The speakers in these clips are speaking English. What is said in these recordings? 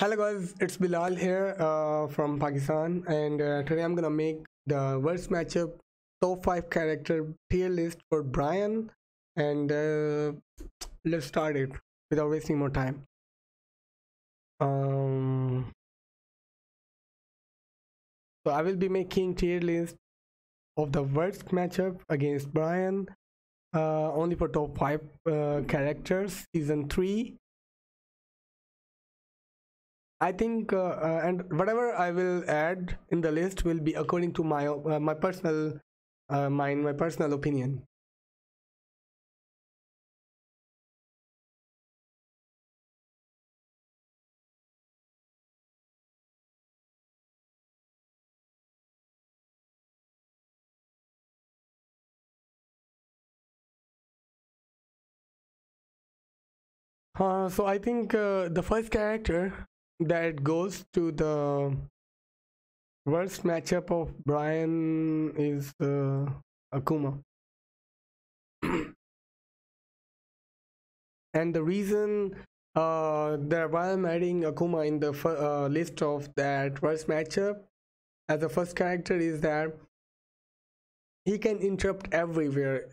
Hello guys, it's Bilal here from Pakistan, and today I'm gonna make the worst matchup top 5 character tier list for Bryan, and let's start it without wasting more time. So I will be making tier list of the worst matchup against Bryan only for top 5 characters season 3. I think and whatever I will add in the list will be according to my my personal opinion. So I think the first character that goes to the worst matchup of Bryan is Akuma. And the reason that why I'm adding Akuma in the list of that worst matchup as the first character is that he can interrupt everywhere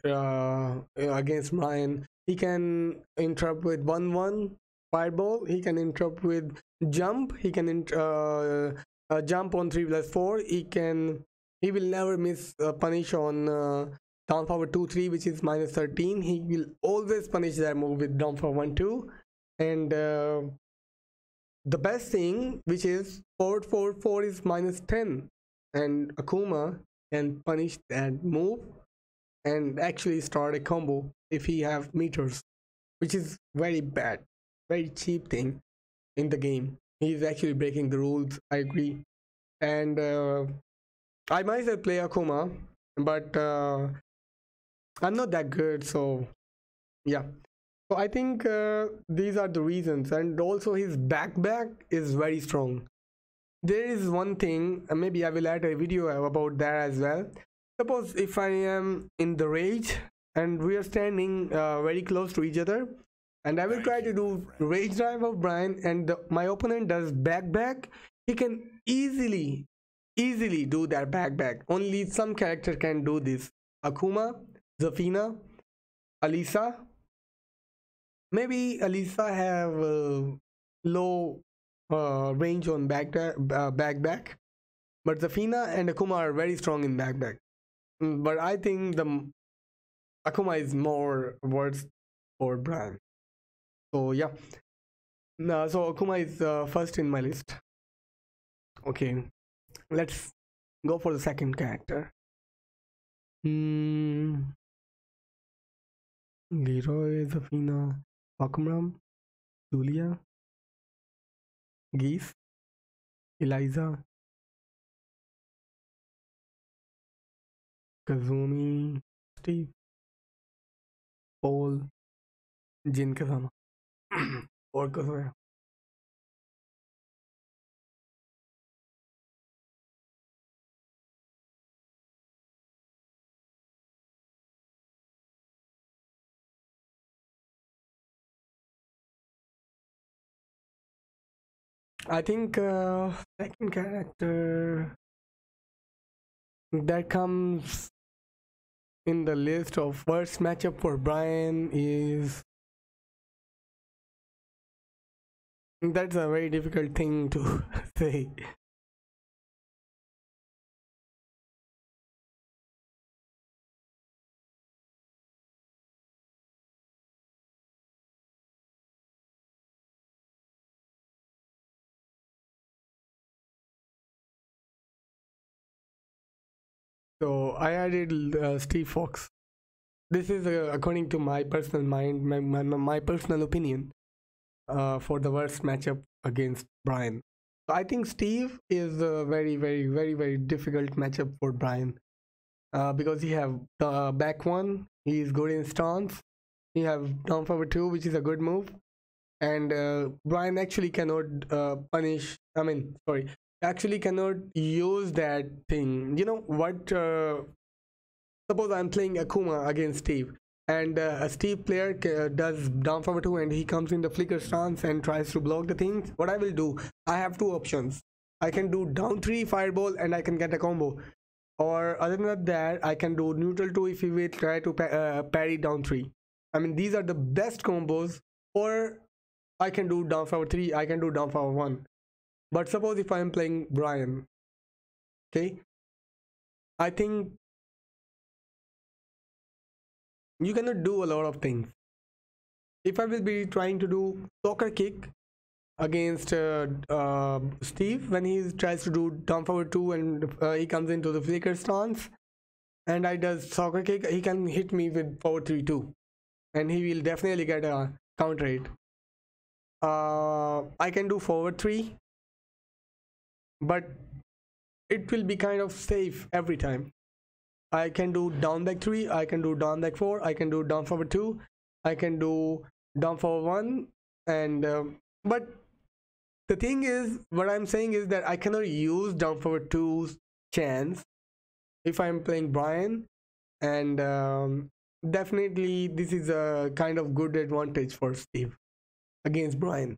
against Bryan. He can interrupt with 1-1 fireball, he can interrupt with jump, he can jump on 3+4, he will never miss punish on down forward 2-3, which is -13. He will always punish that move with down forward 1-2, and the best thing, which is forward 4-4 is -10, and Akuma can punish that move and actually start a combo if he have meters, which is very bad, very cheap thing in the game. He is actually breaking the rules, I agree. And I myself play Akuma, but I'm not that good, so yeah. So I think these are the reasons, and also his back is very strong. There is one thing, maybe I will add a video about that as well. Suppose if I am in the rage and we are standing very close to each other, and I will try to do rage drive of Bryan, and my opponent does back. He can easily do that back. Only some character can do this. Akuma, Zafina, Alisa. Maybe Alisa have low range on back, but Zafina and Akuma are very strong in back. But I think the Akuma is more worse for Bryan. So yeah, no, so Akuma is first in my list. Okay, let's go for the second character. Leroy, Zafina, Fahkumram, Julia, Geese, Eliza, Kazumi, Steve, Paul, Jin Kazama. और कस गया I think second character that comes in the list of worst matchup for Bryan is, that's a very difficult thing to say. So I added Steve Fox. This is according to my personal mind, my personal opinion. For the worst matchup against Bryan, so I think Steve is a very, very difficult matchup for Bryan, because he have the back one. He is good in stance. He have down forward 2, which is a good move, and Bryan actually cannot cannot use that thing. You know what? Suppose I'm playing Akuma against Steve. and a Steve player does down forward 2 and he comes in the flicker stance and tries to block the things. What I will do, I have two options. I can do down 3 fireball and I can get a combo, or other than that I can do neutral 2 if he will try to parry down 3. I mean, these are the best combos. Or I can do down forward 3, I can do down forward 1. But suppose if I am playing Bryan, okay, I think you cannot do a lot of things. If I will be trying to do soccer kick against Steve, when he tries to do down forward 2 and he comes into the flicker stance and I does soccer kick, he can hit me with forward 3 too, and he will definitely get a counter hit. I can do forward 3, but it will be kind of safe every time. I can do down back 3, I can do down back 4, I can do down forward 2, I can do down forward 1, and but the thing is, what I'm saying is that I cannot use down forward 2's chance if I'm playing Bryan, and definitely this is a kind of good advantage for Steve against Bryan.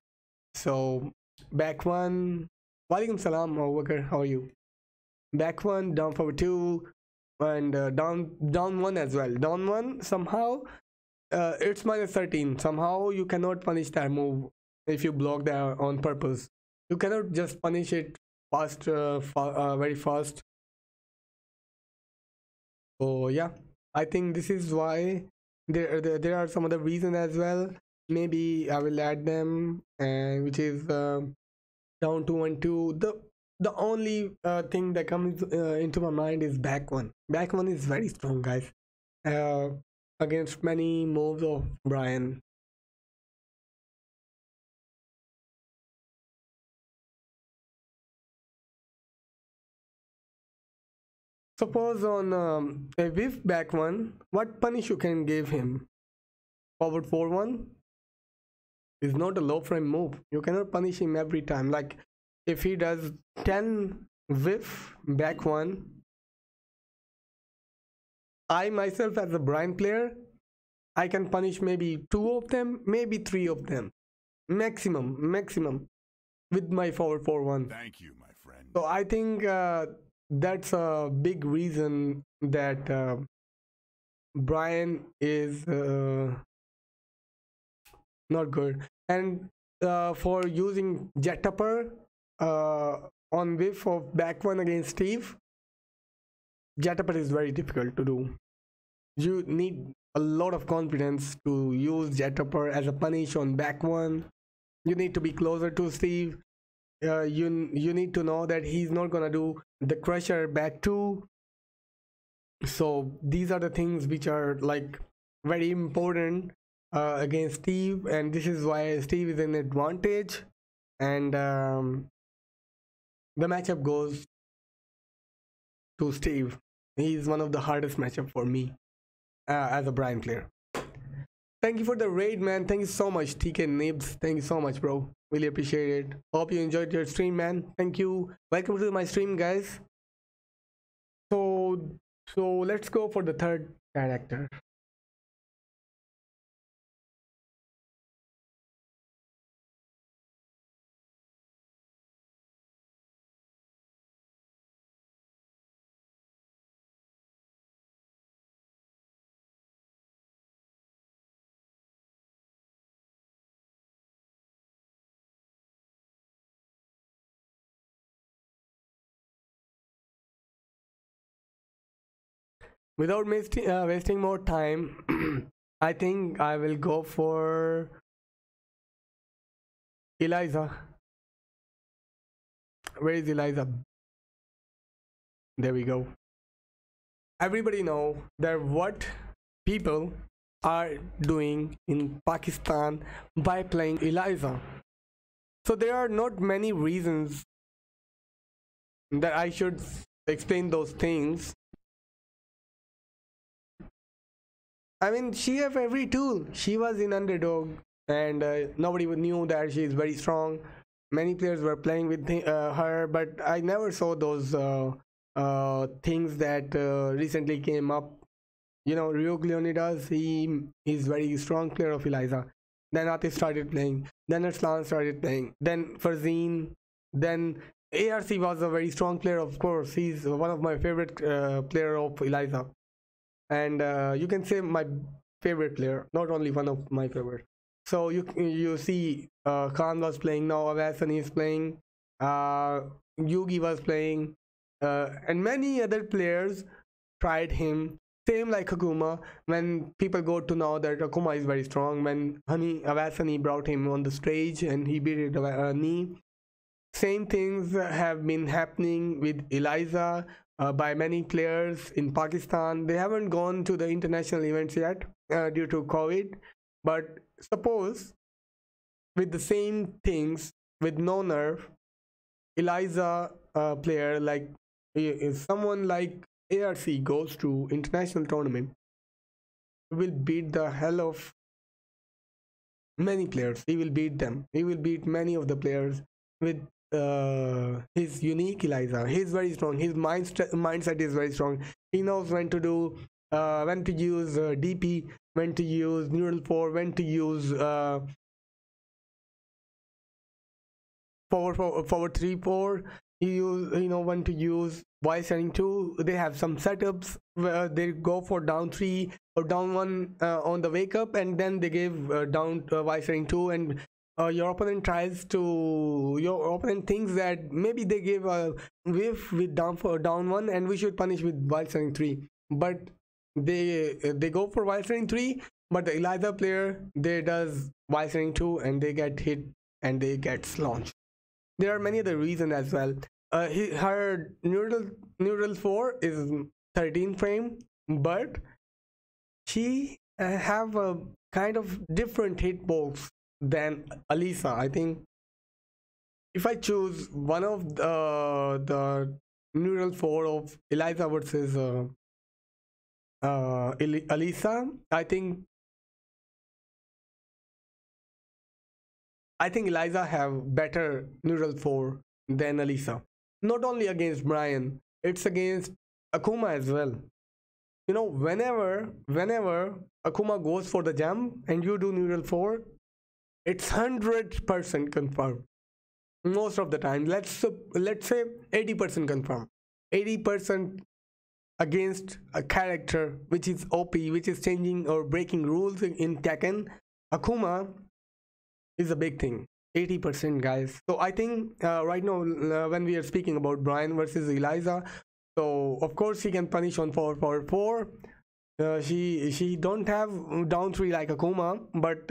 So back 1, Walaikum Salam, Abubakar, how are you? Back 1, down forward 2, and down 1 as well. Down 1 somehow, it's -13. Somehow you cannot punish that move if you block that on purpose. You cannot just punish it fast, very fast. So yeah, I think this is why there are some other reasons as well. Maybe I will add them, and which is down 2 and 2. The only thing that comes into my mind is back 1. Back 1 is very strong, guys, against many moves of Bryan. Suppose on a whiff back 1, what punish you can give him? Forward 4-1 is not a low frame move. You cannot punish him every time. Like, if he does 10 whiff back 1, I myself as a Bryan player, I can punish maybe 2 of them, maybe 3 of them, maximum with my forward 4-1. Thank you, my friend. So I think that's a big reason that Bryan is not good. And for using jet upper on whiff of back 1 against Steve, jet upper is very difficult to do. You need a lot of confidence to use jet upper as a punish on back 1. You need to be closer to Steve. You need to know that he's not gonna do the crusher back 2. So these are the things which are like very important against Steve, and this is why Steve is an advantage, and the matchup goes to Steve. He is one of the hardest matchup for me as a Bryan player. Thank you for the raid, man. Thank you so much, TK Nibs. Thank you so much, bro. Really appreciate it. Hope you enjoyed your stream, man. Thank you. Welcome to my stream, guys. So let's go for the third character. Without wasting more time, I think I will go for Eliza. Where is Eliza? There we go. Everybody know that what people are doing in Pakistan by playing Eliza. So there are not many reasons that I should explain those things. I mean, she have every tool. She was in underdog, and nobody knew that she is very strong. Many players were playing with her, but I never saw those things that recently came up. you know, Ryuk Leonidas, he is very strong player of Eliza. Then Atif started playing, then Arslan started playing, then Farzeen, then ARC was a very strong player, of course. He's one of my favorite player of Eliza. And you can say my favorite player, not only one of my favorite. So you see Khan was playing, now Avasani is playing, Yugi was playing, and many other players tried him. Same like Akuma, when people go to know that Akuma is very strong, when Honey Avasani brought him on the stage and he beat Honey. Same things have been happening with Eliza by many players in Pakistan. They haven't gone to the international events yet due to COVID. But suppose with the same things, with no nerve, Eliza player, like if someone like ARC goes to international tournament, will beat the hell of many players. He will beat them. He will beat many of the players with his unique Eliza. He's very strong. His mindset is very strong. He knows when to do, when to use DP, when to use neural 4, when to use forward 3-4. You know when to use Y setting 2. They have some setups where they go for down 3 or down 1 on the wake up, and then they give down Y setting 2, and your opponent thinks that maybe they gave a whiff with down 1 and we should punish with Y setting 3. But they go for Y setting 3, but the Eliza player, they does Y setting 2 and they get hit and they get launched. There are many other reasons as well. Her neural 4 is 13 frame, but she have a kind of different hitbox than Alisa. I think if I choose one of the neural 4 of Eliza versus Alisa, I think Eliza have better neural 4 than Alisa. Not only against Bryan, it's against Akuma as well. You know, whenever Akuma goes for the jump and you do neural 4, it's 100% confirmed. Most of the time, let's say 80% confirmed. 80% against a character which is OP, which is changing or breaking rules in Tekken. Akuma is a big thing, 80% guys. So I think right now when we are speaking about Bryan versus Eliza, so of course she can punish on 4-4-4. She don't have down 3 like Akuma, but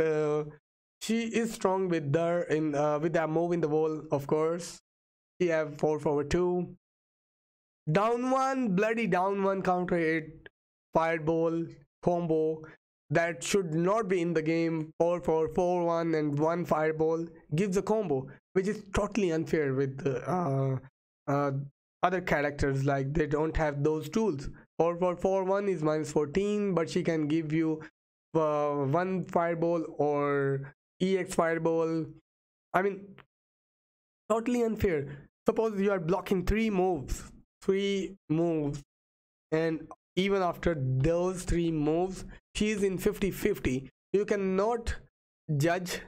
she is strong with her in with that move in the wall. Of course, she have 4-4-2, down 1, bloody down 1 counter hit, fireball combo. That should not be in the game. 4-4-4-1 and 1 fireball gives a combo, which is totally unfair with other characters. Like they don't have those tools. 4-4-4-1 is -14, but she can give you 1 fireball or EX fireball. I mean, totally unfair. Suppose you are blocking 3 moves, and even after those 3 moves, she is in 50-50. You cannot judge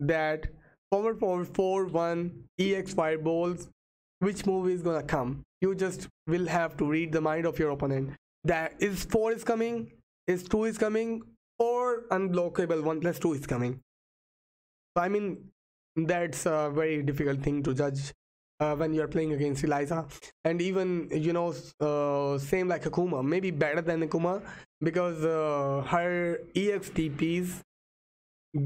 that forward 4-4-1 EX fireballs, which move is gonna come. You just will have to read the mind of your opponent. That is 4 is coming, is 2 is coming, or unblockable 1+2 is coming. So I mean, that's a very difficult thing to judge when you are playing against Eliza. And even, you know, same like Akuma, maybe better than Akuma, because her EX TPs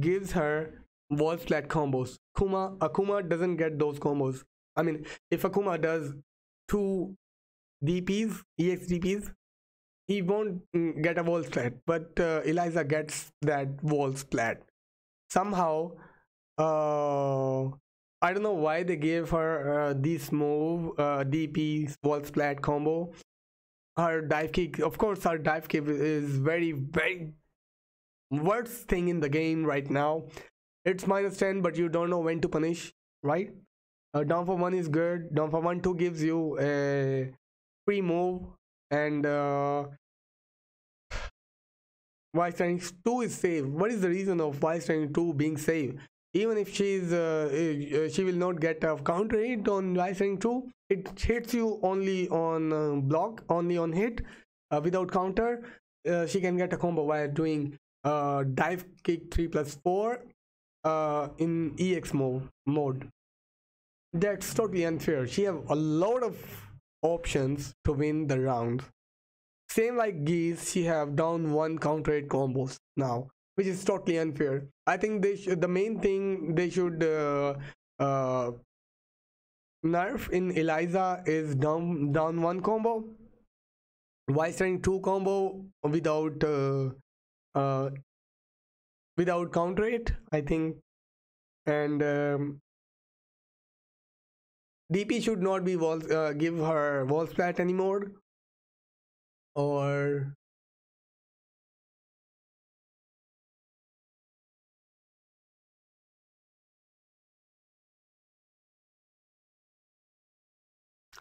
gives her wall flat combos. Akuma doesn't get those combos. I mean, if Akuma does 2 DPs, EX DPs, he won't get a wall flat, but Eliza gets that wall flat somehow. I don't know why they gave her this move, DP wall splat combo. Her dive kick, of course, her dive kick is very, very worst thing in the game right now. It's -10, but you don't know when to punish, right? Down for 1 is good. Down for 1, 2 gives you a free move, and Vice Rank 2 is saved. What is the reason of Vice Rank 2 being saved? Even if she will not get a counter hit on Vice Rank 2, it hits you only on block, only on hit, without counter. She can get a combo by doing dive kick 3+4 in EX mode. That's totally unfair. She have a lot of options to win the round. Same like Geese, she have down 1 counter hit combos now, which is totally unfair. I think they the main thing they should nerf in Eliza is down 1 combo, Vice Rank 2 combo without without counter hit, I think, and DP should not be give her wall splat anymore, or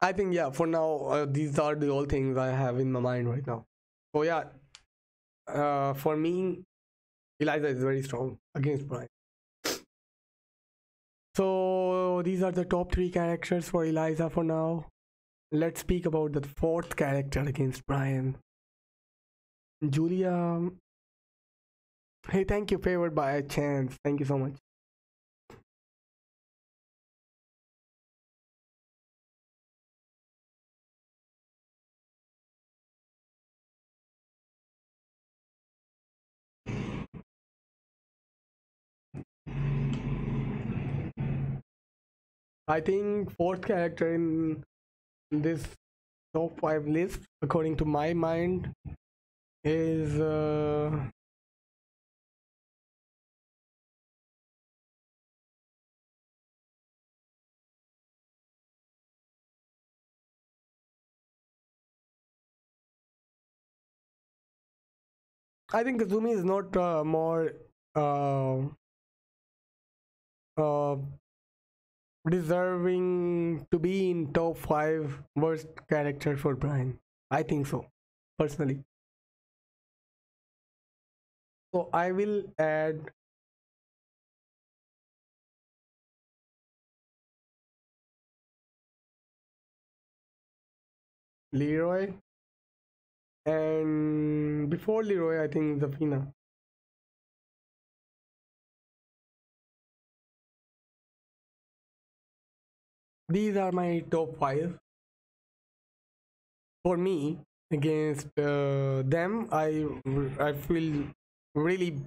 I think, yeah, for now these are the all things I have in my mind right now. So yeah, for me Eliza is very strong against Bryan. So these are the top 3 characters for Eliza for now. Let's speak about the 4th character against Bryan. Julia. Hey, thank you, favored by a chance. Thank you so much. I think 4th character in this top 5 list, according to my mind, is I think Kazumi is not more deserving to be in top 5 worst character for Bryan. I think so, personally. So I will add Leroy, and before Leroy I think Zafina. These are my top 5 for me. Against them, I feel really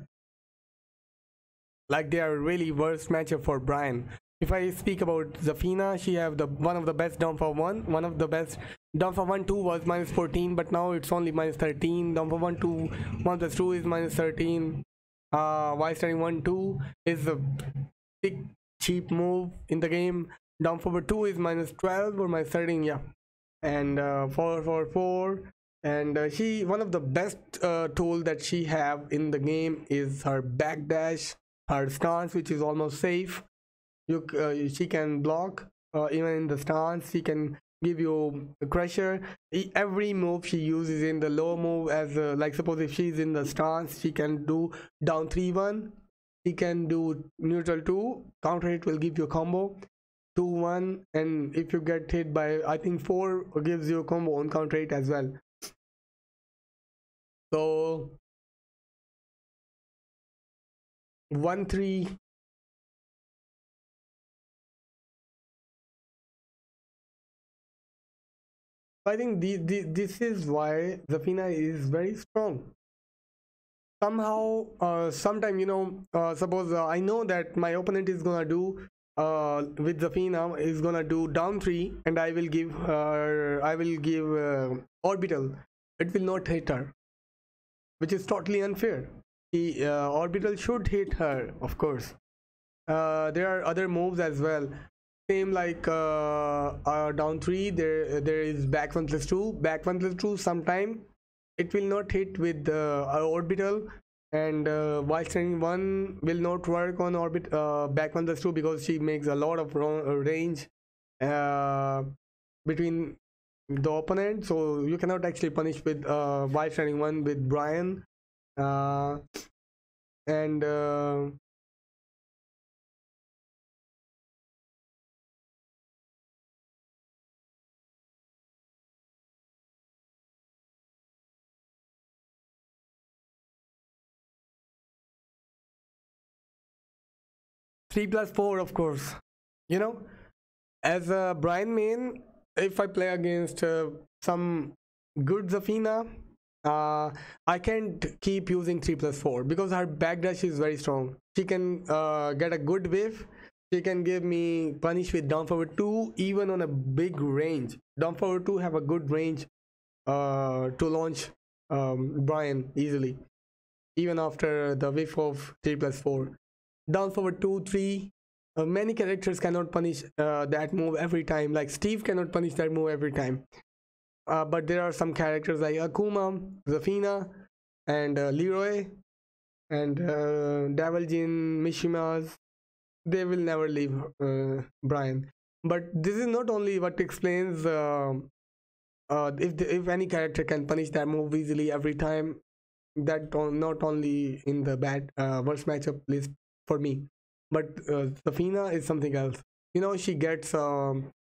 like they are really worst matchup for Bryan. If I speak about Zafina, she have the one of the best down for 1, one of the best down for 1 2 was -14, but now it's only -13. Down for 1 2 1+2 is -13. Vice Rank 1 2 is a big cheap move in the game. Down forward 2 is -12 or -13, yeah, and 4 4 4, and she one of the best tool that she have in the game is her backdash, her stance, which is almost safe. She can block even in the stance. She can give you a crusher. Every move she uses in the low move, as like suppose if she's in the stance, she can do down 3-1. She can do neutral 2 counter. It will give you a combo. 2-1, and if you get hit by, I think 4 gives you a combo on counter 8 as well. So 1-3 I think this is why Zafina is very strong. Somehow sometime, you know, suppose I know that my opponent is gonna do with Zafina is gonna do down 3, and I will give her orbital. It will not hit her, which is totally unfair. The orbital should hit her, of course. There are other moves as well, same like down 3. There is back 1+2, sometime it will not hit with orbital. And Vice Rank 1 will not work on orbit back 1+2, because she makes a lot of range between the opponent, so you cannot actually punish with Vice Rank 1 with Bryan. and three plus four, of course. You know, as a Bryan main, if I play against some good Zafina, I can't keep using 3 plus 4 because her backdash is very strong. She can get a good whiff. She can give me punish with down forward 2 even on a big range. Down forward 2 have a good range to launch Bryan easily, even after the whiff of 3 plus 4. Down forward 2, 3. Many characters cannot punish that move every time. Like Steve cannot punish that move every time. But there are some characters like Akuma, Zafina, and Leroy, and Devil Jin, Mishimas. They will never leave Bryan. But this is not only what explains if any character can punish that move easily every time. That not only in the bad worst matchup list for me. But Zafina is something else. You know, she gets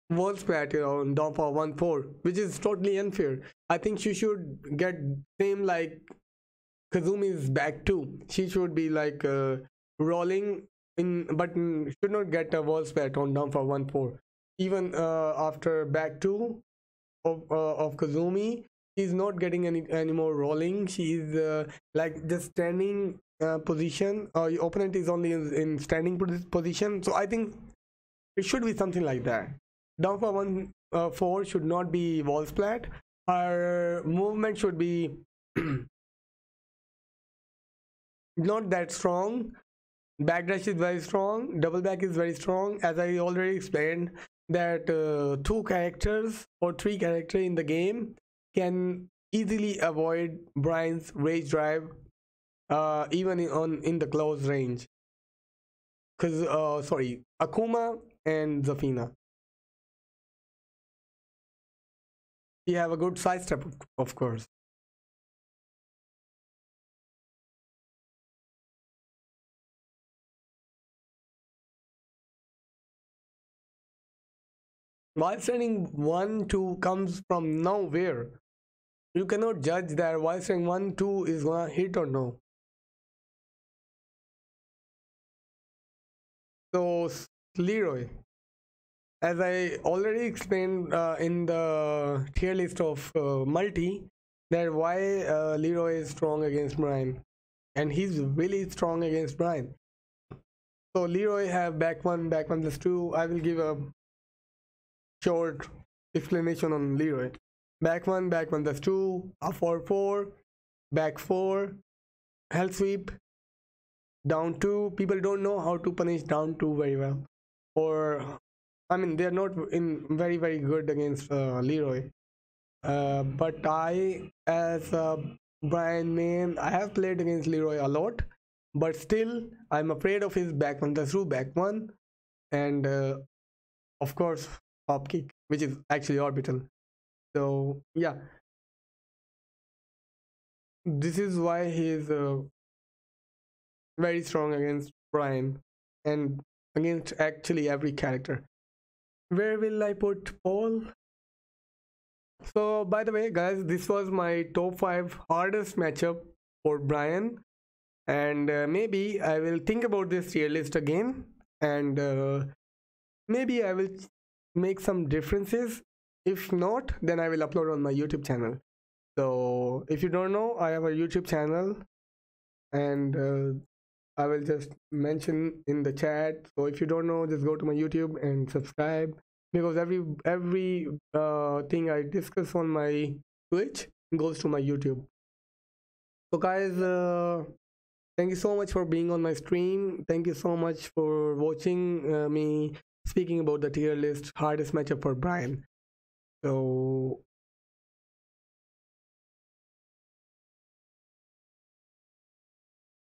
wall splatter on down for 1-4, which is totally unfair. I think she should get same like Kazumi's back too. She should be like rolling in, but should not get a wall spat on down for 1-4. Even after back two of Kazumi, she's not getting any more rolling. She is like just standing position. Your opponent is only in standing position. So I think it should be something like that. Down for 1-4 should not be wall splat. Her movement should be not that strong. Backdash is very strong. Double back is very strong. As I already explained, that two characters or three characters in the game can easily avoid Bryan's rage drive, even in the close range. Cause sorry, Akuma and Zafina. You have a good sidestep, of course. While standing 1-2 comes from nowhere. You cannot judge that while standing 1-2 is gonna hit or no. So Leroy, as I already explained in the tier list of multi, that why Leroy is strong against Bryan, and he's really strong against Bryan. So Leroy have back 1, back 1 plus 2. I will give a short explanation on Leroy. Back 1, back 1 plus 2, a 4-4, back 4, health sweep, down 2. People don't know how to punish down 2 very well, or I mean, they're not very, very good against Leroy. But I, as a Bryan main, I have played against Leroy a lot. But still, I'm afraid of his back 1 plus 2, back 1. And of course, hop kick, which is actually orbital. So, yeah. This is why he's very strong against Bryan. And against actually every character. Where will I put Paul? So by the way guys, this was my top 5 hardest matchup for Bryan, and maybe I will think about this tier list again, and maybe I will make some differences. If not, then I will upload on my YouTube channel. So if you don't know, I have a YouTube channel, and I will just mention in the chat. So if you don't know, just go to my YouTube and subscribe, because every thing I discuss on my Twitch goes to my YouTube. So guys, thank you so much for being on my stream. Thank you so much for watching me speaking about the tier list hardest matchup for Bryan. So